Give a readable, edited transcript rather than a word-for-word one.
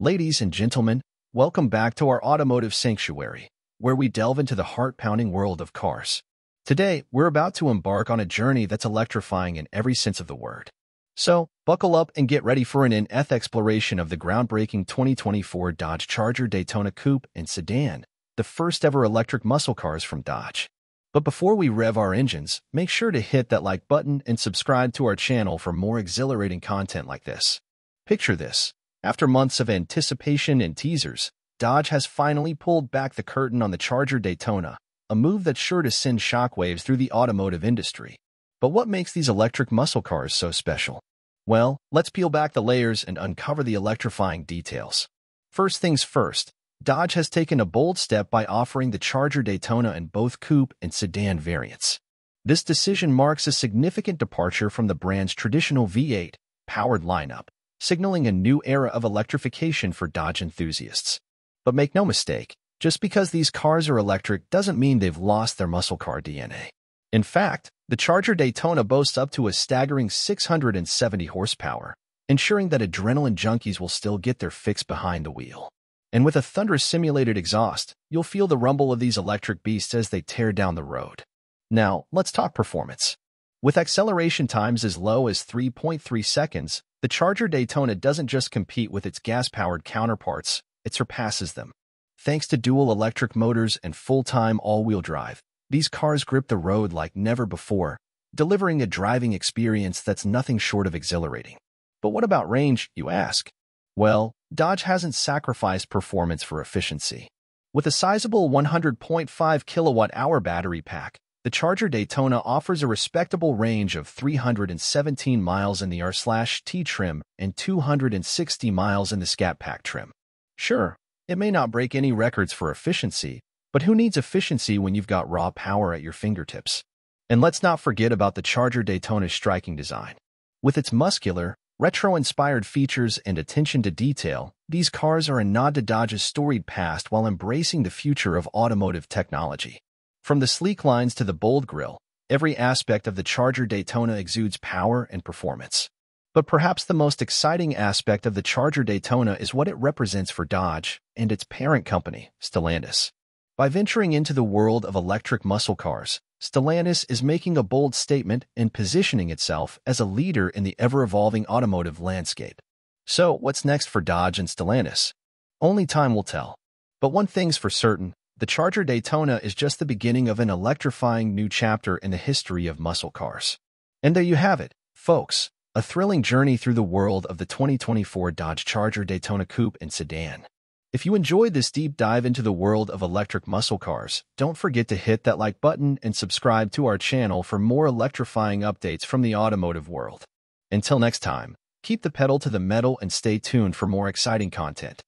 Ladies and gentlemen, welcome back to our automotive sanctuary, where we delve into the heart-pounding world of cars. Today, we're about to embark on a journey that's electrifying in every sense of the word. So, buckle up and get ready for an in-depth exploration of the groundbreaking 2024 Dodge Charger Daytona Coupe and Sedan, the first-ever electric muscle cars from Dodge. But before we rev our engines, make sure to hit that like button and subscribe to our channel for more exhilarating content like this. Picture this. After months of anticipation and teasers, Dodge has finally pulled back the curtain on the Charger Daytona, a move that's sure to send shockwaves through the automotive industry. But what makes these electric muscle cars so special? Well, let's peel back the layers and uncover the electrifying details. First things first, Dodge has taken a bold step by offering the Charger Daytona in both coupe and sedan variants. This decision marks a significant departure from the brand's traditional V8-powered lineup, signaling a new era of electrification for Dodge enthusiasts. But make no mistake, just because these cars are electric doesn't mean they've lost their muscle car DNA. In fact, the Charger Daytona boasts up to a staggering 670 horsepower, ensuring that adrenaline junkies will still get their fix behind the wheel. And with a thunderous simulated exhaust, you'll feel the rumble of these electric beasts as they tear down the road. Now, let's talk performance. With acceleration times as low as 3.3 seconds, the Charger Daytona doesn't just compete with its gas-powered counterparts, it surpasses them. Thanks to dual electric motors and full-time all-wheel drive, these cars grip the road like never before, delivering a driving experience that's nothing short of exhilarating. But what about range, you ask? Well, Dodge hasn't sacrificed performance for efficiency. With a sizable 100.5 kilowatt-hour battery pack, the Charger Daytona offers a respectable range of 317 miles in the R/T trim and 260 miles in the Scat Pack trim. Sure, it may not break any records for efficiency, but who needs efficiency when you've got raw power at your fingertips? And let's not forget about the Charger Daytona's striking design. With its muscular, retro-inspired features and attention to detail, these cars are a nod to Dodge's storied past while embracing the future of automotive technology. From the sleek lines to the bold grille, every aspect of the Charger Daytona exudes power and performance. But perhaps the most exciting aspect of the Charger Daytona is what it represents for Dodge and its parent company, Stellantis. By venturing into the world of electric muscle cars, Stellantis is making a bold statement and positioning itself as a leader in the ever-evolving automotive landscape. So, what's next for Dodge and Stellantis? Only time will tell. But one thing's for certain, the Charger Daytona is just the beginning of an electrifying new chapter in the history of muscle cars. And there you have it, folks, a thrilling journey through the world of the 2024 Dodge Charger Daytona Coupe and Sedan. If you enjoyed this deep dive into the world of electric muscle cars, don't forget to hit that like button and subscribe to our channel for more electrifying updates from the automotive world. Until next time, keep the pedal to the metal and stay tuned for more exciting content.